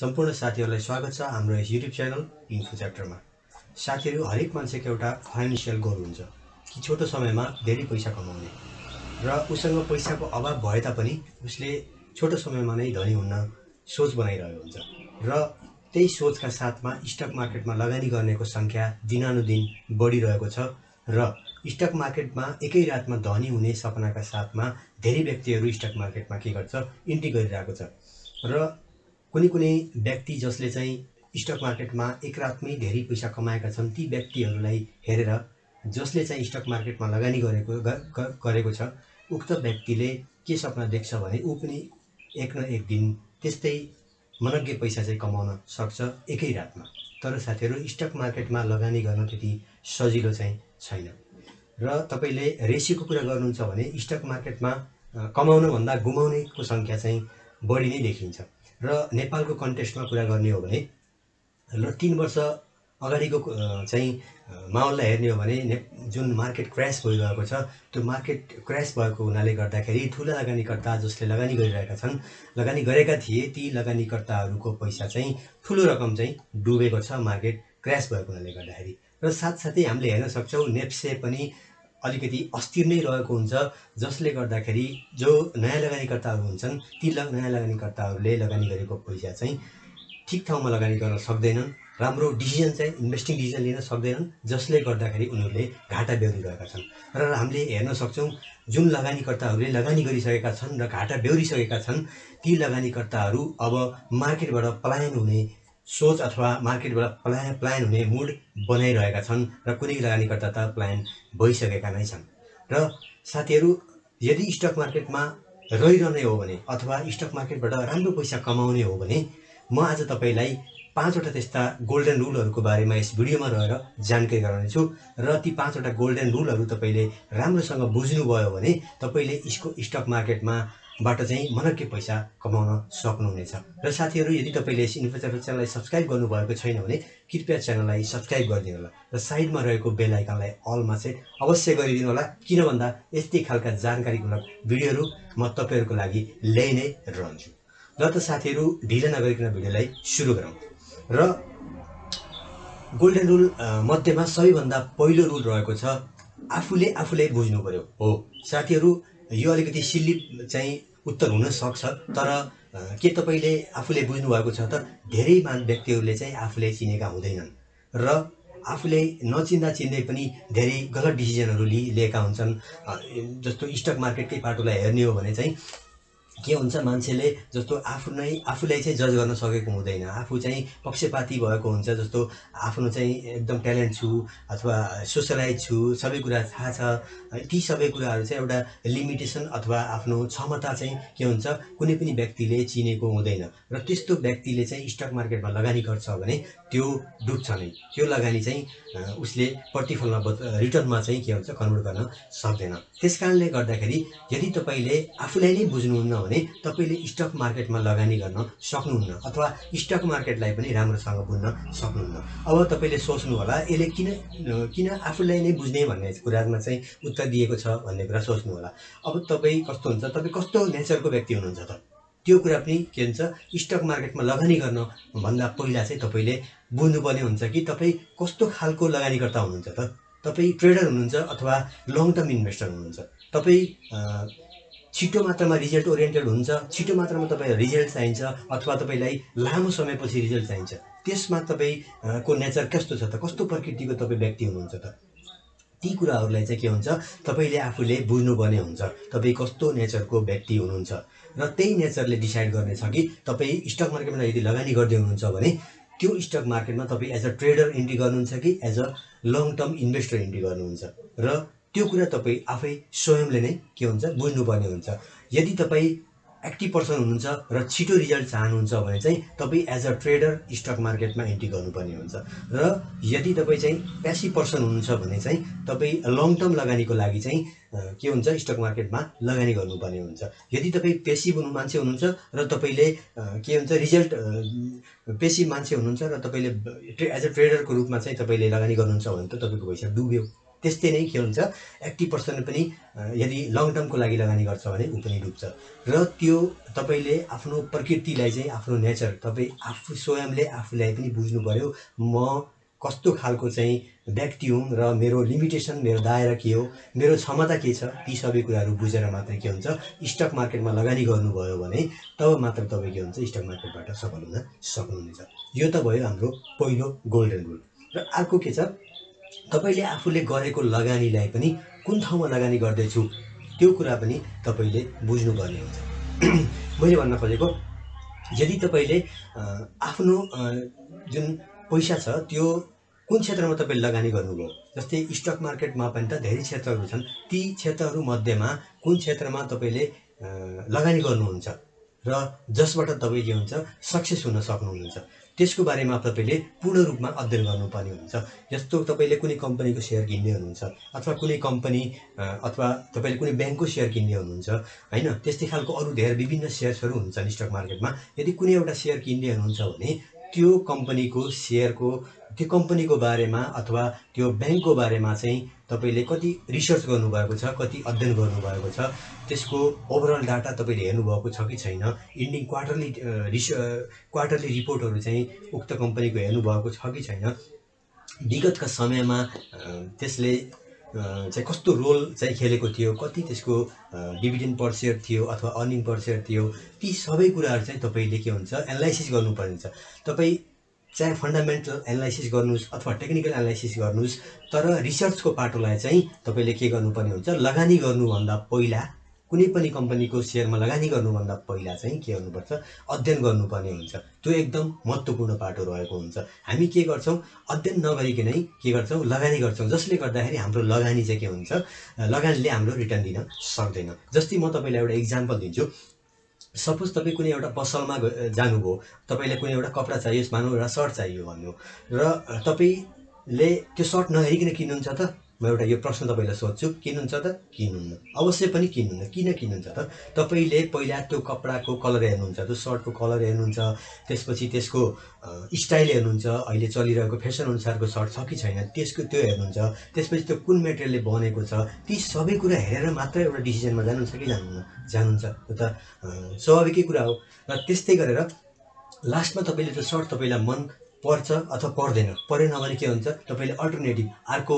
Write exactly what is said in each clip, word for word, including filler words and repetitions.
सम्पूर्ण साथीहरुलाई स्वागत छ हाम्रो यस YouTube च्यानल इन्फो च्याप्टरमा। साथीहरु, हरेक मान्छेको एउटा फाइनान्शियल गोल हुन्छ कि छोटो समयमा धेरै पैसा कमाउने र उसँग पैसाको अभाव भए तापनि उसले छोटो समयमा नै धनी हुन सोच बनाइरहेको हुन्छ र त्यही सोचका साथमा स्टक मार्केटमा लगानी गर्नेको संख्या दिनानुदिन बढिरहेको छ र स्टक मार्केटमा एकै रातमा धनी हुने सपनाका साथमा धेरै व्यक्तिहरु स्टक मार्केटमा के गर्छ इन्ट्री गरिरहेको छ र कुनै कुनै व्यक्ति जसले चाहिँ स्टक मार्केटमा एक रातमै धेरै पैसा कमाएका छन् ती व्यक्तिहरुलाई हेरेर जसले चाहिँ स्टक मार्केटमा लगानी गरेको गरेको छ उक्त व्यक्तिले के सपना देख्छ भने उ पनि एक न एक दिन त्यस्तै मनग्गे पैसा चाहिँ कमाउन सक्छ एकै रातमा। तर साथीहरु, स्टक मार्केटमा लगानी गर्न त्यति सजिलो चाहिँ छैन र तपाईले रेसियोको कुरा गर्नुहुन्छ भने स्टक मार्केटमा कमाउन भन्दा गुमाउनेको संख्या चाहिँ बढी नै देखिन्छ र नेपालको कन्टेक्स्टमा कुरा गर्ने हो भने र तीन वर्ष अगाडिको चाहिँ माहौललाई हेर्ने हो भने जुन मार्केट क्र्यास भइरहेको छ त्यो मार्केट क्र्यास भएको हुनाले गर्दाखेरि ठूला लगानीकर्ता जसले लगानी गरिरहेका छन् लगानी गरेका थिए ती लगानीकर्ताहरूको पैसा चाहिँ ठूलो रकम चाहिँ डुबेको छ मार्केट क्र्यास भएको हुनाले गर्दाखेरि। र साथसाथै हामीले हेर्न सक्छौं नेप्से पनि अलिकति अस्थिर नै रहेको हुन्छ जसले गर्दाखेरि जो नयाँ लगानीकर्ताहरू हुन्छन् ती नयाँ लगानीकर्ताहरूले लगानी गरेको पैसा चाहिँ ठीक ठाउँमा लगानी गर्न सक्दैनन्, राम्रो डिसिजन चाहिँ इन्भेस्टिङ डिसिजन लिन सक्दैनन् जसले गर्दाखेरि उनीहरूले घाटा बेहोरिरहेका छन् र हामीले हेर्न सक्छौं जुन लगानीकर्ताहरूले लगानी गरिसकेका छन् र घाटा बेहोरिसकेका छन् ती लगानीकर्ताहरू अब मार्केटबाट पलायन हुने सोच अथवा मार्केटबाट प्लान प्लान हुने मूड बनाइरहेका छन् र कुनै लगानीकर्ता त प्लान भइसकेका नै छन्। र साथीहरु, यदि स्टक मार्केटमा रहिरहने हो भने अथवा स्टक मार्केटबाट राम्रो पैसा कमाउने हो भने म आज तपाईलाई पाँचवटा त्यस्ता गोल्डन रुलहरुको बारेमा यस भिडियोमा रहेर जानकारी गराउनेछु र ती पाँचवटा गोल्डन रुलहरु तपाईले राम्रोसँग बुझ्नुभयो भने तपाईले यसको स्टक मार्केटमा बाट चाहिँ मनक्के पैसा कमाउन सक्नुहुनेछ। र साथीहरु, यदि तपाईले यस इन्फो च्याप्टर च्यानललाई सब्स्क्राइब गर्नु भएको छैन भने कृपया च्यानललाई सब्स्क्राइब गरिदिनु होला र साइडमा रहेको बेल आइकनलाई अलमा सेट अवश्य गरिदिनु होला किन भन्दा यस्तै खालका जानकारीमूलक भिडियोहरु म तपाईहरुको लागि ल्याइ नै रहन्छु। र त साथीहरु, ढिला नगरिकन भिडियोलाई सुरु गरौँ। र गोल्डन रुल मध्येमा सबैभन्दा पहिलो रुल रहेको छ आफूले आफूलाई बुझ्नु पर्यो। हो साथीहरु, यो अलिकति सिलिप चाहिँ उत्तर हुन सक्छ तर के तपाईले आफूले बुझ्नु भएको छ त? धेरै मान व्यक्तिहरुले चाहिँ आफूले चिनेका हुँदैनन् र आफूले नचिन्दा चिन्दै पनि धेरै गलत डिसिजनहरु लिएका हुन्छन्। जस्तो स्टक मार्केटकै पाटोलाई हेर्ने हो भने चाहिँ के हुन्छ, मान्छेले जस्तो आफ्नै आफूलाई चाहिँ जज गर्न सकेको हुँदैन, आफू चाहिँ पक्षपाती भएको हुन्छ। जस्तो आफ्नो चाहिँ एकदम ट्यालेन्ट छु अथवा सोशलाइज छु, सबै कुरा थाहा छ, ती सबै कुराहरु चाहिँ एउटा लिमिटेसन अथवा आफ्नो क्षमता चाहिँ के हुन्छ कुनै पनि व्यक्तिले चिनेको हुँदैन र त्यस्तो व्यक्तिले चाहिँ स्टक मार्केटमा लगानी गर्छ भने त्यो डुब्छ नै, त्यो लगानी चाहिँ उसले प्रतिफलमा रिटर्नमा चाहिँ के हुन्छ कन्भर्ट गर्न सक्दैन। त्यसकारणले गर्दाखेरि यदि तपाईले आफूलाई नै बुझ्नुहुन्न तपाईले स्टक मार्केटमा लगानी गर्न सक्नुहुन्न अथवा स्टक मार्केटलाई पनि राम्रोसँग बुझ्न सक्नुहुन्न। अब तपाईले सोच्नु होला यसले किन किन आफूलाई नै बुझ्ने भन्ने कुरामा चाहिँ उत्तर दिएको छ भन्ने कुरा सोच्नु होला। अब तपाई कस्तो हुन्छ, तपाई कस्तो नेचरको व्यक्ति हुनुहुन्छ त त्यो कुरा पनि के हुन्छ स्टक मार्केटमा लगानी गर्न भन्दा पहिला चाहिँ तपाईले बुझ्नुपर्ने हुन्छ कि तपाई कस्तो खालको लगानीकर्ता हुनुहुन्छ त। तपाई ट्रेडर हुनुहुन्छ अथवा लङ टर्म इन्भेस्टर हुनुहुन्छ, तपाई छिटो मात्रामा रिजल्ट ओरिएन्टेड हुन्छ, छिटो मात्रामा तपाईलाई रिजल्ट चाहिन्छ अथवा तपाईलाई लामो समयपछि रिजल्ट चाहिन्छ, त्यसमा तपाईको नेचर कस्तो छ त, कस्तो प्रकृतिको तपाईं व्यक्ति हुनुहुन्छ त, ती कुराहरुलाई चाहिँ के हुन्छ तपाईले आफूले बुझ्नुपर्ने हुन्छ तपाई कस्तो नेचरको व्यक्ति हुनुहुन्छ र त्यही नेचरले डिसाइड गर्नेछ कि तपाई स्टक मार्केटमा यदि लगानी गर्दै हुनुहुन्छ भने त्यो स्टक मार्केटमा तपाई एज अ ट्रेडर इन्ट्री गर्नुहुन्छ कि as a long term investor entry गर्नुहुन्छ र त्यो कुरा तपाई आफै स्वयंले नै के हुन्छ बुझ्नुपर्ने हुन्छ। यदि तपाई एक्टिभ पर्सन हुनुहुन्छ र छिटो रिजल्ट चाहनुहुन्छ भने चाहिँ तपाई एज अ ट्रेडर स्टक मार्केटमा एन्ट्री गर्नुपर्ने हुन्छ र यदि तपाई चाहिँ प्यासिभ पर्सन हुनुहुन्छ भने चाहिँ तपाई लङ टर्म लगानीको लागि चाहिँ के हुन्छ स्टक मार्केटमा लगानी गर्नुपर्ने हुन्छ। यदि तपाई पेसिभ हुनु मान्छे हुनुहुन्छ र तपाईले के हुन्छ रिजल्ट पेसिभ मान्छे हुनुहुन्छ र तपाईले एज अ ट्रेडरको रूपमा चाहिँ तपाईले लगानी गर्नुहुन्छ भने त तपाईको पैसा डुब्यो त्यस्तै नै के हुन्छ अस्सी प्रतिशत पनि यदि लङ टर्म को लागि लगानी गर्छ भने उ पनि डुब्छ र त्यो तपाईले आफ्नो प्रकृतिलाई चाहिँ आफ्नो नेचर तपाई आफू स्वयंले आफूलाई पनि बुझ्नु पर्यो म कस्तो खालको चाहिँ व्यक्ति हुँ र मेरो लिमिटेसन मेरो दायरा के हो मेरो क्षमता के छ ती सबै कुराहरु बुझेर मात्र के हुन्छ स्टक मार्केटमा लगानी गर्नुभयो भने तब मात्र तपाई के हुन्छ स्टक मार्केटबाट सफल हुन सक्नुहुन्छ। यो त भयो हाम्रो पहिलो गोल्डन रूल। र अर्को के छ तपाईले आफूले गरेको लगानीलाई पनि कुन ठाउँमा लगानी गर्दै छु त्यो कुरा पनि तपाईले बुझ्नु पर्ने हुन्छ। मैले भन्न खोजेको यदि तपाईले आफ्नो जुन पैसा छ त्यो कुन क्षेत्रमा तपाईले लगानी गर्नुभयो जस्तै स्टक मार्केटमा पनि त धेरै क्षेत्रहरू छन् ती क्षेत्रहरू मध्येमा कुन क्षेत्रमा तपाईले लगानी गर्नुहुन्छ र जसबाट तपाई के हुन्छ सक्सेस हुन सक्नुहुन्छ त्यसको बारेमा तपाईले पूर्ण रूपमा अध्ययन गर्नुपर्ने हुन्छ। जस्तो तपाईले कुनै कम्पनीको शेयर किन्ने हुनुहुन्छ अथवा कुनै कम्पनी अथवा तपाईले कुनै बैंकको शेयर किन्ने हुनुहुन्छ हैन त्यस्तै खालको अरु धेरै विभिन्न शेयर्सहरु हुन्छन् स्टक मार्केटमा। यदि कुनै एउटा शेयर किन्ने हुनुहुन्छ भने त्यो कम्पनीको शेयरको त्यो कम्पनीको बारेमा अथवा त्यो बैंकको बारेमा चाहिँ तपाईले कति रिसर्च गर्नु भएको छ कति अध्ययन गर्नु भएको छ त्यसको ओभरअल डाटा तपाईले हेर्नु भएको छ कि छैन एन्डिङ क्वार्टरली क्वार्टरली रिपोर्टहरु चाहिँ उक्त कम्पनीको हेर्नु भएको छ कि छैन विगतका समयमा त्यसले चाहिँ कस्तो रोल चाहिँ खेलेको थियो कति त्यसको डिभिडेन्ड पर शेयर थियो अथवा अर्निङ पर शेयर थियो ती सबै कुराहरु चाहिँ तपाईले के हुन्छ एनालाइसिस गर्नुपर्ने हुन्छ। तपाई चाहे फंडामेंटल एनालाइसिस गर्नुस् अथवा टेक्निकल एनालाइसिस गर्नुस् तर रिसर्च को पाटोलाई चाहिँ तपाईले के गर्नुपर्ने हुन्छ लगानी गर्नु भन्दा पहिला कुनै पनि कम्पनीको शेयरमा लगानी गर्नु भन्दा पहिला चाहिँ के गर्नुपर्छ अध्ययन गर्नुपर्ने हुन्छ। त्यो एकदम महत्त्वपूर्ण पाटो रहेको हुन्छ। हामी के गर्छौं अध्ययन नगरिकन नै के गर्छौं लगानी गर्छौं जसले गर्दाखेरि हाम्रो लगानी चाहिँ के हुन्छ लगानीले हाम्रो रिटर्न दिन सक्दैन। जस्तै म तपाईलाई एउटा एक्जाम्पल दिन्छु। सपोज तपाई कुनै एउटा पसलमा जानुभयो तपाईलाई कुनै एउटा कपडा चाहियो मानौ एउटा सर्ट चाहियो भन्नु र तपाईले त्यो सर्ट नहेरिकन किन्नुहुन्छ त म एउटा यो प्रश्न तपाईलाई सोध्छु किन्नुहुन्छ त किन्नुहुन्न अवश्य पनि किन्नुहुन्न। किन किन्नुहुन्छ त तपाईले पहिला त्यो कपडाको कलर हेर्नुहुन्छ त्यो सर्टको कलर हेर्नुहुन्छ त्यसपछि त्यसको स्टाइल हेर्नुहुन्छ अहिले चलिरहेको फेसन अनुसारको सर्ट छ कि छैन त्यसको त्यो हेर्नुहुन्छ त्यसपछि त्यो कुन मटेरियलले बनेको छ ती सबै कुरा हेरेर मात्र एउटा डिसिजनमा जानुहुन्छ कि जानुहुन्न जानुहुन्छ त्यो त स्वाभाविकै कुरा हो। र त्यस्तै गरेर लास्टमा तपाईले त्यो सर्ट तपाईलाई मन पर्छ अथवा पर्दैन परेन भने के हुन्छ तपाईले अल्टरनेटिभ अर्को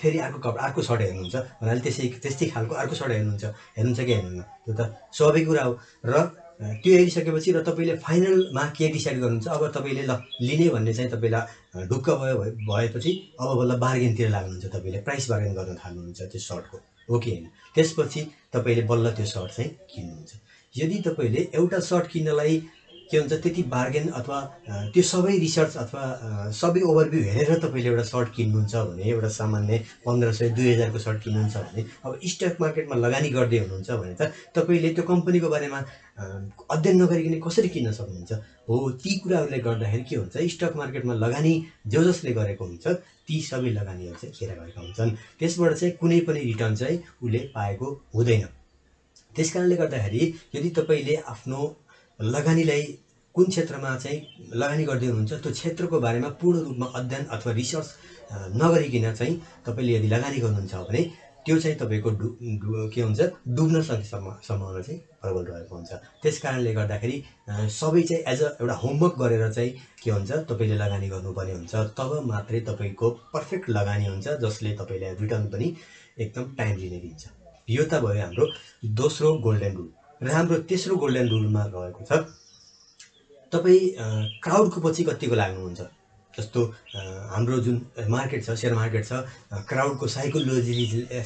फेरि अर्को कपडा अर्को सर्ट हेर्नुहुन्छ भन्नाले त्यसै त्यस्तै खालको अर्को सर्ट हेर्नुहुन्छ हेर्नुहुन्छ कि हेर्नुहुन्न त्यो त स्वाभाविक कुरा हो। र त्यो हेरिसकेपछि र तपाईले फाइनलमा के डिसाइड गर्नुहुन्छ अब तपाईले ल लिने भन्ने चाहिँ तपाईलाई ढुक्क भयो भएपछि अब बल्ल बार्गेनतिर लाग्नुहुन्छ तपाईले प्राइस बार्गेन गर्न थाल्नुहुन्छ त्यो सर्टको ओके हैन त्यसपछि तपाईले बल्ल त्यो सर्ट चाहिँ किन्नुहुन्छ। यदि तपाईले एउटा सर्ट किन्नलाई के हुन्छ त्यति बार्गेन अथवा त्यो सबै रिसर्च अथवा सबै ओभरभ्यू हेरेर तपाईले एउटा सर्ट किन्नुहुन्छ भने एउटा सामान्य पन्ध्र सय दुई हजार को सर्ट किन्नुहुन्छ भने अब स्टक मार्केटमा लगानी गर्दै हुनुहुन्छ भने त तपाईले त्यो कम्पनीको बारेमा अध्ययन नगरिकन कसरी किन्न सक्नुहुन्छ हो। ती कुराहरुले गर्दाखेरि के हुन्छ स्टक मार्केटमा लगानी जो जसले गरेको हुन्छ ती सबै लगानीहरु चाहिँ खेर गएका हुन्छन् त्यसबाट चाहिँ कुनै पनि रिटर्न चाहिँ उले पाएको हुँदैन। त्यसकारणले गर्दाखेरि यदि तपाईले आफ्नो लगानीलाई कुन क्षेत्रमा चाहिँ लगानी गर्दै हुनुहुन्छ त्यो क्षेत्रको बारेमा पूर्ण रूपमा अध्ययन अथवा रिसर्च नगरिकन चाहिँ तपाईले यदि लगानी गर्नुहुन्छ भने त्यो चाहिँ तपाईको के हुन्छ डुब्न सक्ने सम्भावना चाहिँ प्रबल रहेको हुन्छ। त्यसकारणले गर्दाखेरि सबै चाहिँ एज अ एउटा होमवर्क गरेर चाहिँ के हुन्छ तपाईले लगानी गर्नुपर्ने हुन्छ तब मात्रै तपाईको पर्फेक्ट लगानी हुन्छ जसले तपाईलाई रिटर्न पनि एकदम टाइमली नै दिन्छ। यो त भयो हाम्रो दोस्रो गोल्डन रूल। र हाम्रो तेस्रो गोल्डन रूलमा रहेको छ तपाई क्राउडको पछि कतिको लाग्नुहुन्छ। जस्तो हाम्रो जुन मार्केट छ शेयर मार्केट छ क्राउडको साइकोलोजी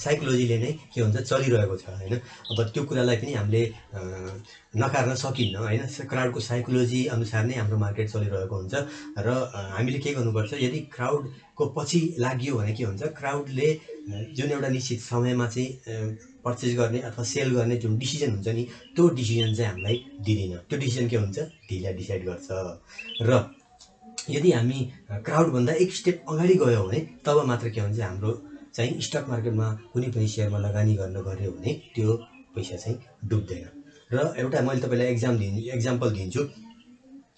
साइकोलोजीले नै के हुन्छ चलिरहेको छ हैन। अब त्यो कुरालाई पनि हामीले नकार्न सकिन्न हैन क्राउडको साइकोलोजी अनुसार नै हाम्रो मार्केट चलिरहेको हुन्छ। र हामीले के गर्नुपर्छ यदि क्राउडको पछि लाग्यो भने के हुन्छ क्राउडले जुन एउटा निश्चित समयमा चाहिँ पर्चेज गर्ने अथवा सेल गर्ने जुन डिसिजन हुन्छ नि त्यो डिसिजन चाहिँ हामीलाई दिदैन त्यो डिसिजन के हुन्छ ढिला डिसाइड गर्छ। र यदि हामी क्राउड भन्दा एक स्टेप अगाडि गयो भने तब मात्र के हुन्छ हाम्रो चाहिँ स्टक मार्केटमा कुनै पनि शेयरमा लगानी गर्न गयो भने त्यो पैसा चाहिँ डुब्दैन। र एउटा मैले तपाईलाई एक्जाम दिन्छु एक्जाम्पल दिन्छु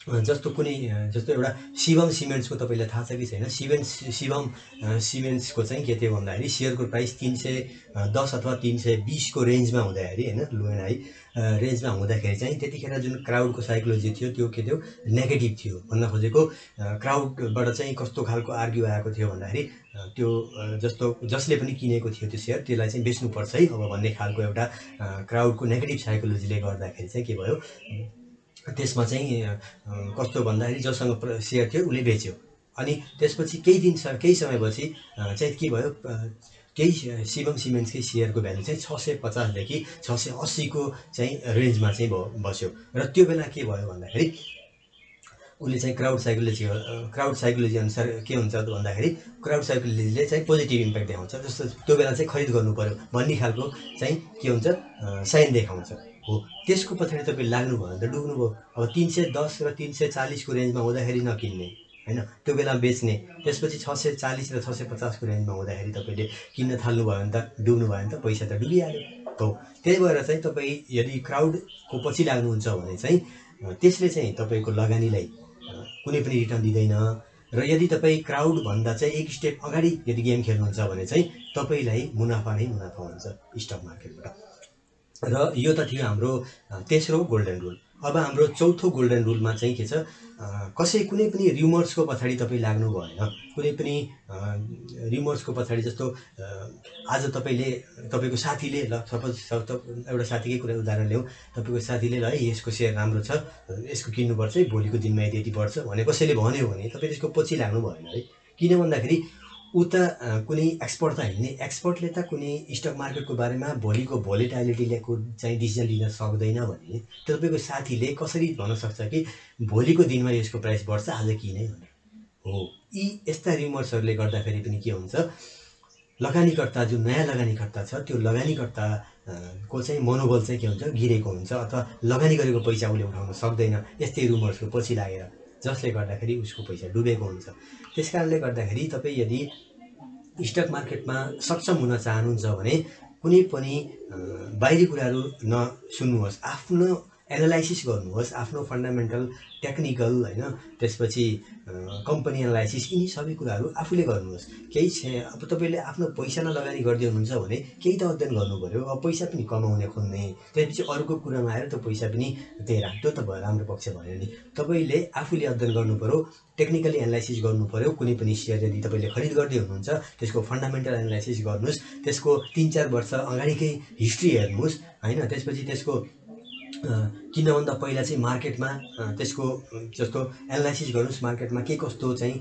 जस्तो कुनै जस्तो एउटा शिवम सिमेन्ट्स को तपाईलाई थाहा छ कि छैन। शिवम शिवम सिमेन्ट्स को चाहिँ के थियो भन्दाखेरि शेयर को प्राइस तीन सौ दस अथवा तीन सौ बीस को रेंज में होता है, लो एंड हाई रेंज में होदाखेरि चाहिँ त्यतिखेर जुन क्राउड को साइकोलोजी थियो त्यो के थियो नेगेटिभ थियो। भन्न खोजेको क्राउडबाट चाहिँ कस्तो खालको आर्ग्यु आएको थियो भन्दाखेरि त्यो जस्तो जसले पनि किनेको थियो त्यो शेयर त्यसलाई चाहिँ बेच्नुपर्छ है अब भन्ने खालको एउटा क्राउडको नेगेटिभ साइकोलोजीले गर्दाखेरि चाहिँ के भयो त्यसमा चाहिँ कस्तो भन्दाखेरि जससँग सेयर थियो उले बेच्यो। अनि त्यसपछि केही दिन केही समयपछि चाहिँ के भयो, केही शिवम सिमेन्ट्सकै सेयरको भ्यालु चाहिँ छ सौ पचास देखि छ सौ अस्सी को चाहिँ रेन्जमा चाहिँ भयो बस्यो। र त्यो बेला के भयो भन्दाखेरि उले चाहिँ क्राउड साइकोलोजी क्राउड साइकोलोजी अनुसार के हुन्छ भन्दाखेरि क्राउड साइकोलोजीले चाहिँ पोजिटिभ इम्प्याक्ट देखाउँछ, जस्तो त्यो बेला चाहिँ खरिद गर्नु पर्यो भन्ने खालको चाहिँ के हुन्छ साइन देखाउँछ हो। त्यसको पछाडि तपाईँ लाग्नुभयो भने त डुग्नुभयो। अब तीन सौ दस र तीन सौ चालीस को रेंज में होदाखेरि नकिन्ने हैन, त्यो बेला बेच्ने। त्यसपछि छ सौ चालीस र छ सौ पचास को रेंज में होदाखेरि तपाईले किन्न थाल्नुभयो भने त डुग्नुभयो नि त, पैसा त डुबिहाल्यो। हो त्यही भएर चाहिँ तपाई यदि क्राउड को पछि लाग्नुहुन्छ भने चाहिँ त्यसले चाहिँ तपाईको लगानीलाई कुनै पनि रिटर्न दिदैन। र यदि तपाई क्राउड भन्दा चाहिँ एक स्टेप अगाडि यदि गेम खेल्नुहुन्छ भने चाहिँ तपाईलाई मुनाफा नै मुनाफा हुन्छ स्टक मार्केटबाट। र यो त थियो हाम्रो तेस्रो गोल्डन रूल। अब हाम्रो चौथो गोल्डन रूल में चाहिँ के छ, कसै कुनै पनि रिमर्स को पछाडि तपाईं लाग्नु भएन। कुनै पनि रिमर्स को पछाडि जस्तो आज तपाईले तपाईको साथीले ल सपोज एउटा साथीकै कुरा उदाहरण ल्याऊ, तपाईको साथीले ल यसको शेयर राम्रो छ यसको किन्नुपर्छ है भोलिको दिनमा यति यति बढ्छ भने कसैले भन्यो भने तपाईं त्यसको पछि लाग्नु भएन है। किन भन्दाखेरि उता कुनै एक्सपर्ट त हिँड्ने एक्सपर्टले त कुनै स्टक मार्केटको बारेमा भोलिको भोलिटालिटीलेको चाहिँ डिसिजन लिन सक्दैन भने तपाईँको साथीले कसरी भन्न सक्छ कि भोलिको दिनमा यसको प्राइस बढ्छ आज किने भने। हो यी यस्ता रिमर्सहरूले गर्दाखेरि पनि के हुन्छ, लगानीकर्ता जो नयाँ लगानीकर्ता छ त्यो लगानीकर्ता को चाहिँ मनोबल चाहिँ के हुन्छ गिरेको हुन्छ अथवा लगानी गरेको पैसा उसले उठाउन सक्दैन यस्तै रिमर्सको पछि लागेर, जसले गर्दाखेरि उसको पैसा डुबेको हुन्छ। त्यसकारणले गर्दाखेरि तपाई यदि स्टक मार्केटमा सक्षम हुन चाहनुहुन्छ भने कुनै पनि बाहिरी कुराहरू नसुन्नुहोस्, आफ्नो एनालाइसिस गर्नुहोस्, आफ्नो फन्डामेन्टल टेक्निकल हैन त्यसपछि कम्पनी एनालाइसिस यी सबै कुराहरू आफूले गर्नुहोस्। केही अब तपाईले आफ्नो पैसा नलगानी गर्दै हुनुहुन्छ भने केही त अध्ययन गर्नु पर्यो। अब पैसा पनि कमाउने खोज्ने त्यसपछि अरूको कुरामा आएर त पैसा पनि त्यही राख्यो त भयो, राम्रो पक्ष भनेर नि तपाईले आफूले अध्ययन गर्नु पर्यो, टेक्निकली एनालाइसिस गर्नु पर्यो। कुनै पनि शेयर यदि तपाईले खरिद गर्दै हुनुहुन्छ त्यसको फन्डामेन्टल एनालाइसिस गर्नुहोस्, त्यसको तीन चार वर्ष अगाडिकै हिस्ट्री हेर्नुहोस् हैन त्यसपछि त्यसको किनभन्दा पहिला चाहिँ मार्केटमा त्यसको जस्तो एनालाइसिस गर्नुस्, मार्केटमा के कस्तो चाहिँ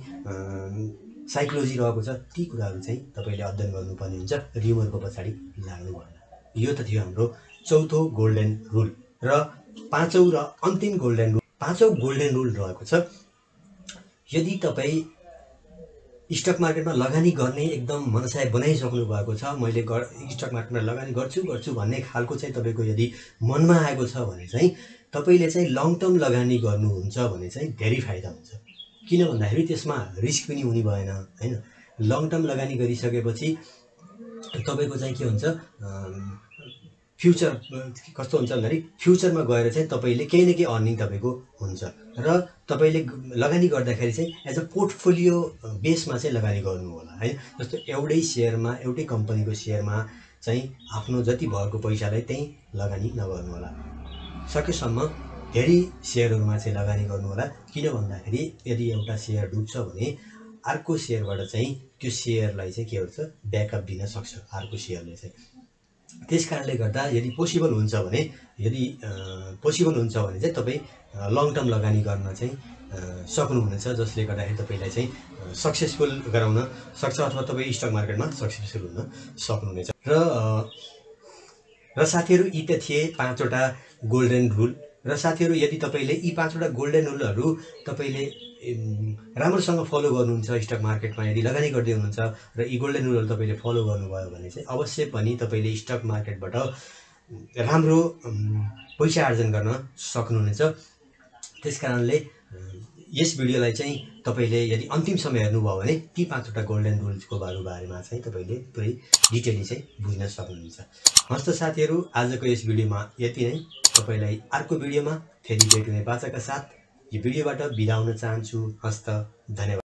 साइकोलोजी रहेको छ ती कुराहरू चाहिँ तपाईले अध्ययन गर्नुपर्ने हुन्छ, रिमर्सको पछाडि लाग्नु भएन। यो त थियो हाम्रो चौथो गोल्डन रूल। र पाँचौँ र अन्तिम गोल्डन रूल, पाँचौँ गोल्डन रूल रहेको छ, यदि तपाईँ स्टक मार्केटमा लगानी गर्ने एकदम मनसाय बनाइसक्नु भएको छ, मैले स्टक मार्केटमा लगानी गर्छु गर्छु भन्ने खालको चाहिँ तपाईको यदि मनमा आएको छ भने चाहिँ तपाईले चाहिँ लङ टर्म लगानी गर्नुहुन्छ भने चाहिँ धेरै फाइदा हुन्छ। किन भन्दाखेरि त्यसमा रिस्क पनि हुने भएन हैन। लङ टर्म लगानी गरिसकेपछि तपाईको चाहिँ के हुन्छ फ्युचर कस्तो हुन्छ भन्दाखेरि फ्युचरमा गएर चाहिँ तपाईले केही न केही अर्निङ तपाईको हुन्छ। र तपाईले लगानी गर्दाखेरि चाहिँ एज अ पोर्टफोलियो बेसमा चाहिँ लगानी गर्नु होला हैन। जस्तो एउटै सेयरमा एउटै कम्पनीको सेयरमा चाहिँ आफ्नो जति भएको पैसालाई त्यही लगानी नगर्नु होला, सकेसम्म धेरै सेयरहरूमा चाहिँ लगानी गर्नु होला। किन भन्दाखेरि यदि एउटा सेयर डुब्छ भने अर्को सेयरबाट चाहिँ त्यो सेयरलाई चाहिँ के हुन्छ ब्याकअप दिन सक्छ अर्को सेयरले चाहिँ। त्यसकारणले गर्दा यदि पोसिबल हुन्छ भने यदि पोसिबल हुन्छ भने चाहिँ तपाई लङ टर्म लगानी गर्न चाहिँ सक्नुहुनेछ, जसले गर्दाखेरि तपाईलाई चाहिँ सक्सेसफुल गराउन सक्छ अथवा तपाईँ स्टक मार्केटमा सक्सेसफुल हुन सक्नुहुनेछ। र र साथीहरू यी त थिए पाँचवटा गोल्डन रूल। र साथीहरू यदि तपाईले यी पाँचवटा गोल्डन रूलहरू तपाईले राम्रोसँग फलो गर्नुहुन्छ स्टक मार्केटमा यदि लगानी गर्दै हुनुहुन्छ र यी गोल्डन रूलहरू तपाईँले फलो गर्नुभयो भने चाहिँ अवश्य पनि तपाईँले स्टक मार्केटबाट राम्रो पैसा आर्जन गर्न सक्नुहुनेछ। त्यसकारणले यस भिडियोलाई चाहिँ तपाईँले यदि अन्तिमसम्म हेर्नुभयो भने ती पाँचवटा गोल्डन रूल्सको बारे बारेमा चाहिँ तपाईँले पुरै डिटेलली चाहिँ बुझ्न सक्नुहुन्छ। हस् त साथीहरू आजको यस भिडियोमा यति नै, तपाईँलाई अर्को भिडियोमा फेरि भेट हुने बाचाका साथ यो भिडियोबाट बिदा हुन चाहन्छु। हस्त धन्यवाद।